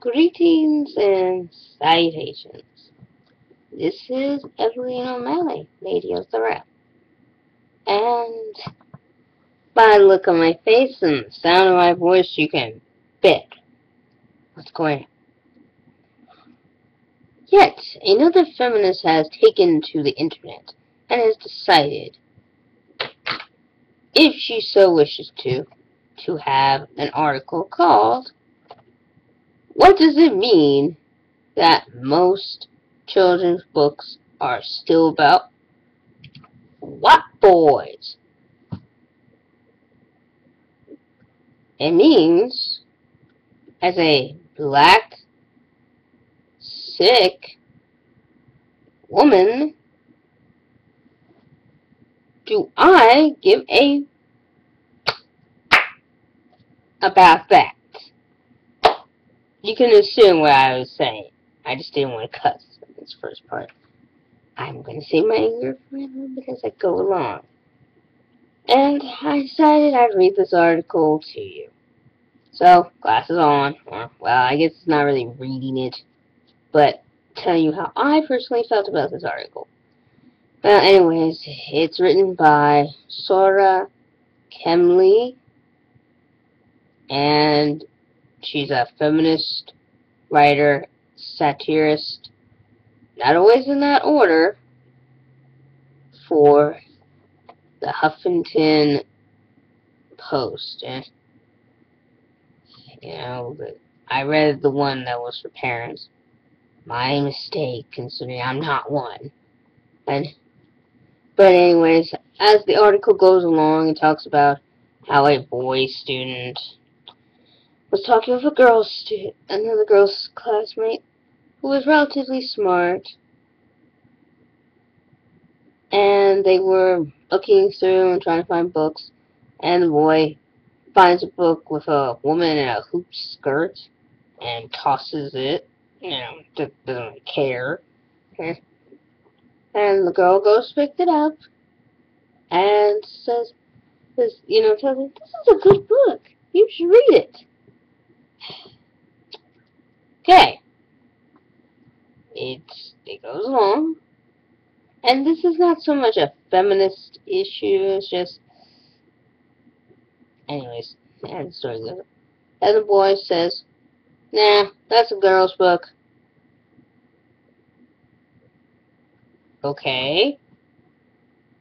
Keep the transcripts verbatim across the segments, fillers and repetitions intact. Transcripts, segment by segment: Greetings and salutations. This is Evelyn O'Malley, Lady of the Rap. And by the look on my face and the sound of my voice, you can bet what's going on. Yet, another feminist has taken to the internet and has decided, if she so wishes to, to have an article called "What Does It Mean That Most Children's Books Are Still About White Boys?" It means, as a black, sick woman, do I give a about that? You can assume what I was saying. I just didn't want to cuss in this first part. I'm going to save my anger for a little bit as I go along. And I decided I'd read this article to you. So, glasses on. Or, well, I guess it's not really reading it, but telling you how I personally felt about this article. Well, anyways, it's written by Sora Kemley, and she's a feminist, writer, satirist, not always in that order, for the Huffington Post. And, you know, I read the one that was for parents. My mistake, considering I'm not one. And, but anyways, as the article goes along, it talks about how a boy student was talking with a girl student, another girl's classmate, who was relatively smart, and they were looking through and trying to find books, and the boy finds a book with a woman in a hoop skirt and tosses it, you know, doesn't really care, okay? And the girl goes pick it up and says, "This, you know, tells him, this is a good book. You should read it." Okay, it's, it goes along, and this is not so much a feminist issue, it's just, anyways, and the story goes on. And the boy says, "Nah, that's a girl's book." Okay,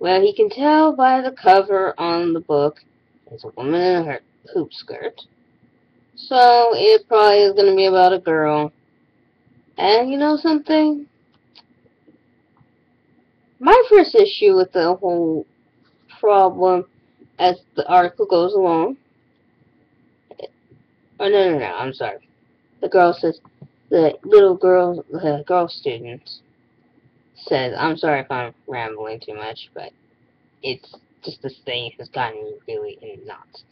well, he can tell by the cover on the book, there's a woman in her hoop skirt. So, it probably is going to be about a girl. And you know something? My first issue with the whole problem as the article goes along. Oh, no, no, no, I'm sorry. The girl says, the little girl, the girl student says, I'm sorry if I'm rambling too much, but it's just this thing has gotten me really in knots.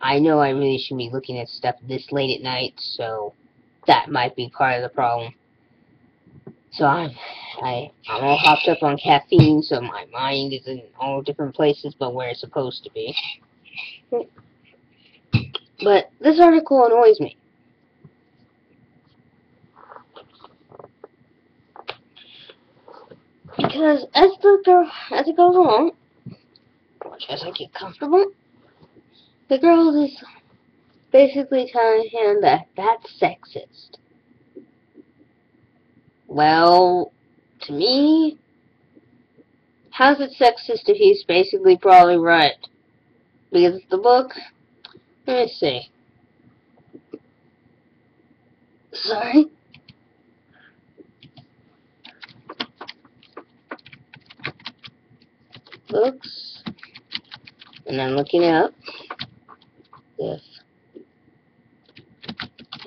I know I really should be looking at stuff this late at night, so that might be part of the problem. So I'm, I, I'm all hopped up on caffeine, so my mind is in all different places but where it's supposed to be. But this article annoys me. Because as the girl, as it goes along, watch as I get comfortable, the girl is basically telling him that that's sexist. Well, to me, how's it sexist if he's basically probably right? Because the book, let me see. Sorry. Books, and I'm looking it up. If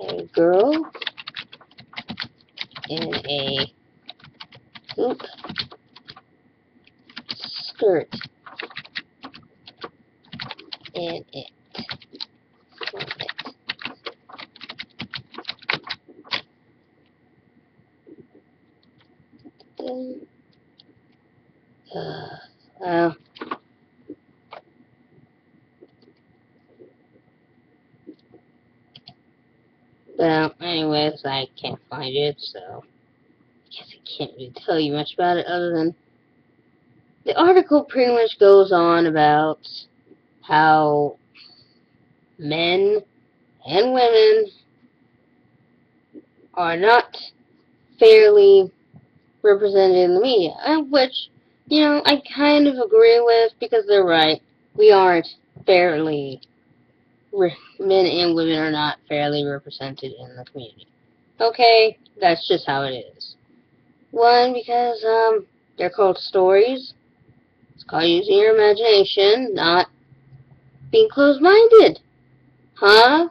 a girl in a hoop skirt in it, in it, then, uh, well, Well, anyways, I can't find it, so I guess I can't really tell you much about it other than the article pretty much goes on about how men and women are not fairly represented in the media, which, you know, I kind of agree with because they're right. We aren't fairly, re men and women are not fairly represented in the community. Okay, that's just how it is. One, because um, they're called stories. It's called using your imagination, not being closed-minded. Huh?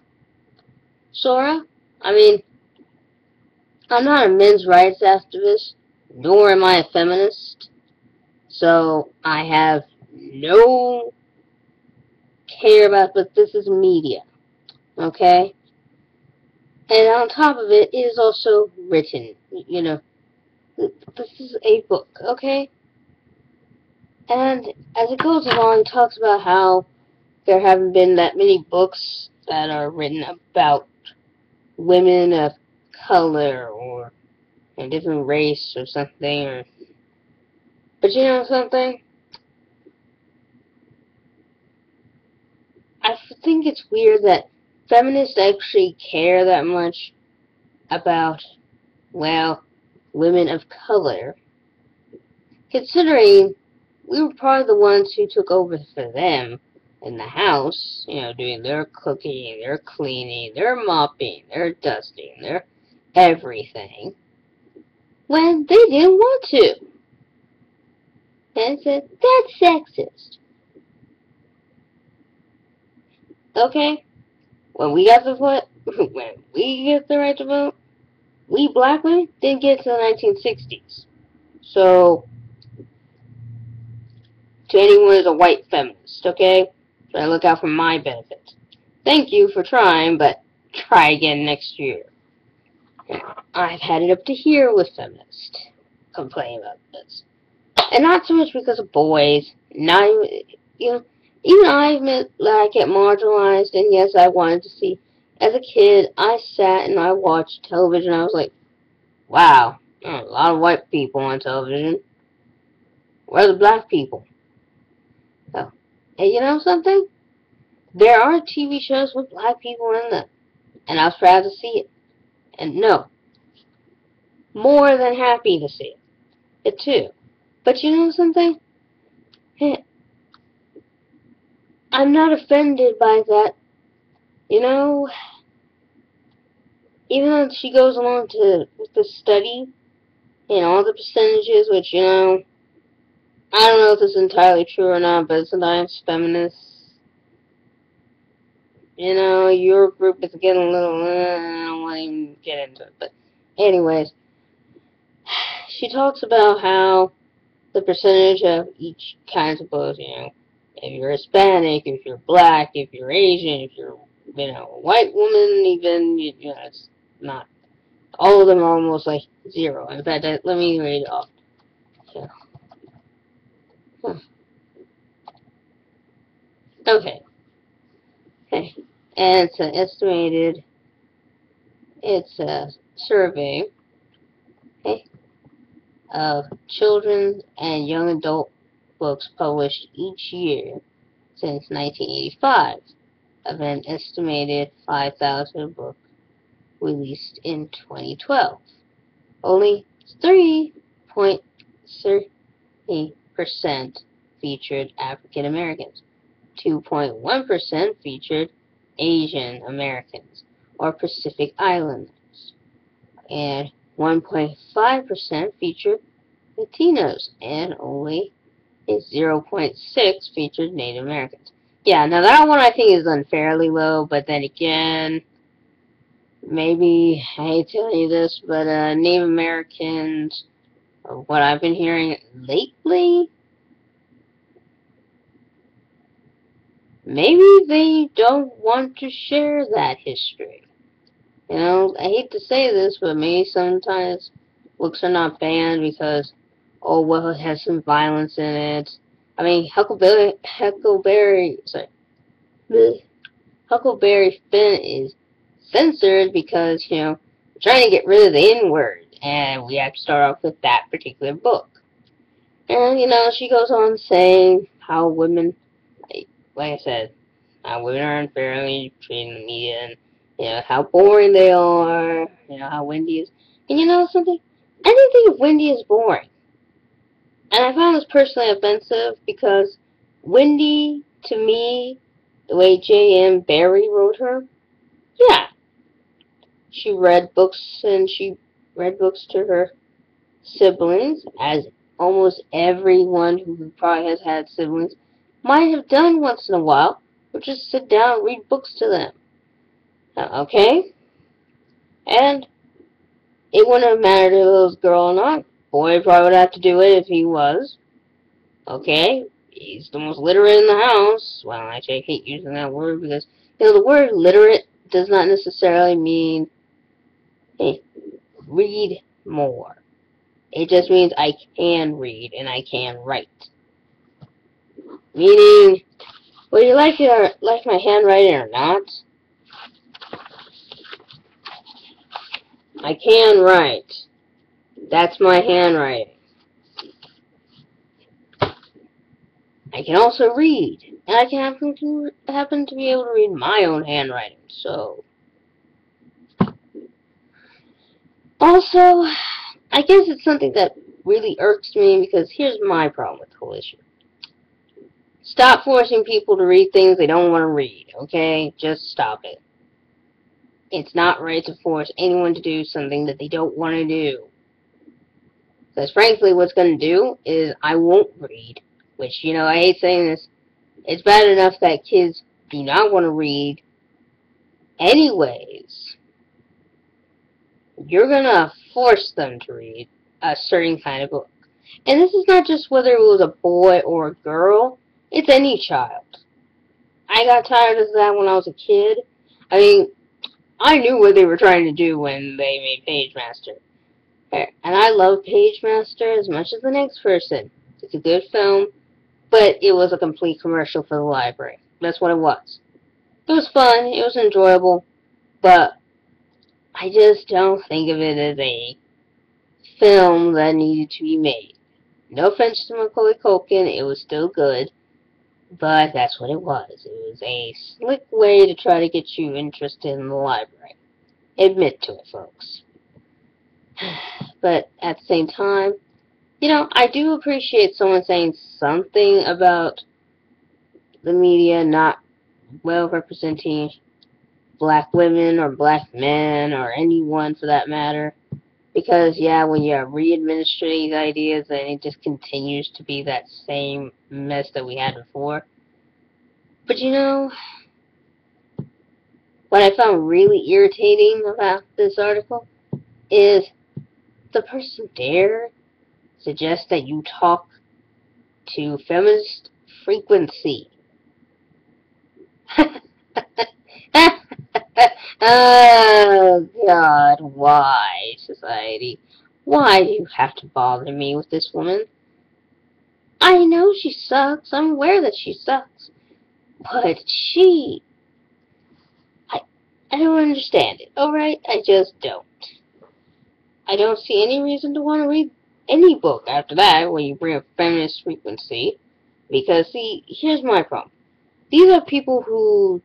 Sora? I mean, I'm not a men's rights activist, nor am I a feminist, so I have no care about, but this is media, okay? And on top of it, it is also written, you know, this is a book, okay? And as it goes along, it talks about how there haven't been that many books that are written about women of color or a different race or something. Or, but you know something? I think it's weird that feminists actually care that much about, well, women of color, considering we were probably the ones who took over for them in the house, you know, doing their cooking, their cleaning, their mopping, their dusting, their everything, when they didn't want to. And I said, that's sexist. Okay? When we got the vote, when we get the right to vote, we black women didn't get to the nineteen sixties. So, to anyone who's a white feminist, okay? Try to look out for my benefit. Thank you for trying, but try again next year. I've had it up to here with feminists complaining about this. And not so much because of boys. Not even, you know, even I admit that I get marginalized, and yes, I wanted to see. As a kid, I sat and I watched television, I was like, wow, there are a lot of white people on television. Where are the black people? Oh, and you know something? There are T V shows with black people in them, and I was proud to see it. And no, more than happy to see it, it too. But you know something? I'm not offended by that. You know, even though she goes along to with the study and all the percentages, which, you know, I don't know if this is entirely true or not, but sometimes feminists, you know, your group is getting a little, uh, I don't want to even get into it, but anyways, she talks about how the percentage of each kind of both, you know, if you're Hispanic, if you're black, if you're Asian, if you're, you know, a white woman, even, you, you know, it's not, all of them are almost like zero. In fact, I, let me read it off. Yeah. Huh. Okay. Okay. And it's an estimated, it's a survey, okay, of children and young adult books published each year since nineteen eighty-five, of an estimated five thousand books released in twenty twelve. Only three point three percent featured African Americans, two point one percent featured Asian Americans or Pacific Islanders, and one point five percent featured Latinos, and only zero point six percent featured Native Americans. Yeah, now that one I think is unfairly low, but then again, maybe, I hate telling you this, but uh, Native Americans, or what I've been hearing lately, maybe they don't want to share that history. You know, I hate to say this, but maybe sometimes books are not banned because, oh, well, it has some violence in it. I mean, Huckleberry, Huckleberry, sorry, Huckleberry Finn is censored because, you know, we're trying to get rid of the N-word, and we have to start off with that particular book. And, you know, she goes on saying how women, like, like I said, how women are unfairly treated in the media, and, you know, how boring they are, you know, how Wendy is. And you know something? I didn't think of Wendy as boring. And I found this personally offensive because Wendy, to me, the way J M Barry wrote her, yeah. She read books, and she read books to her siblings, as almost everyone who probably has had siblings might have done once in a while, or just sit down and read books to them. Okay? And it wouldn't have mattered if it was a girl or not. Boy probably would have to do it if he was. Okay? He's the most literate in the house. Well, actually, I hate using that word because, you know, the word literate does not necessarily mean, hey, read more. It just means I can read and I can write. Meaning, would you like your like my handwriting or not? I can write. That's my handwriting. I can also read, and I can happen to happen to be able to read my own handwriting. So, also, I guess it's something that really irks me because here's my problem with the whole issue. Stop forcing people to read things they don't want to read. Okay, just stop it. It's not right to force anyone to do something that they don't want to do. Because frankly, what's going to do is I won't read. Which, you know, I hate saying this. It's bad enough that kids do not want to read anyways. You're going to force them to read a certain kind of book. And this is not just whether it was a boy or a girl. It's any child. I got tired of that when I was a kid. I mean, I knew what they were trying to do when they made Pagemaster. And I love Pagemaster as much as the next person. It's a good film. But it was a complete commercial for the library. That's what it was. It was fun. It was enjoyable. But I just don't think of it as a film that needed to be made. No offense to Macaulay Culkin. It was still good. But that's what it was. It was a slick way to try to get you interested in the library. Admit to it, folks. But at the same time, you know, I do appreciate someone saying something about the media not well representing black women or black men or anyone for that matter. Because, yeah, when you're re-administering these ideas, then it just continues to be that same mess that we had before. But, you know, what I found really irritating about this article is the person there suggests that you talk to feminist frequency. Oh, God, why, society? Why do you have to bother me with this woman? I know she sucks. I'm aware that she sucks. But she... I, I don't understand it, alright? I just don't. I don't see any reason to want to read any book after that when you bring up feminist frequency. Because, see, here's my problem. These are people who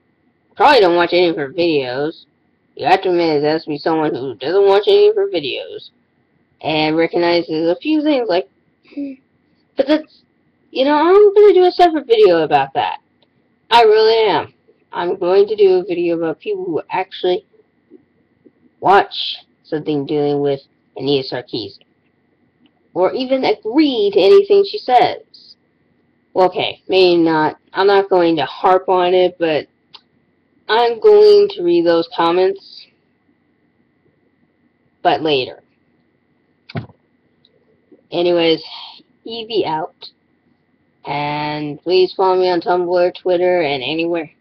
probably don't watch any of her videos. You have to admit it has to be someone who doesn't watch any of her videos. And recognizes a few things like... But that's... You know, I'm going to do a separate video about that. I really am. I'm going to do a video about people who actually watch something dealing with Anita Sarkeesian. Or even agree to anything she says. Well, okay, maybe not. I'm not going to harp on it, but I'm going to read those comments, but later. Anyways, Evie out. And please follow me on Tumblr, Twitter, and anywhere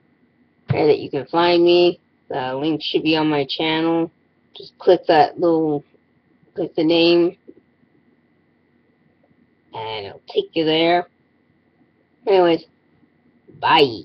that you can find me. The link should be on my channel. Just click that little, click the name. And it'll take you there. Anyways, bye.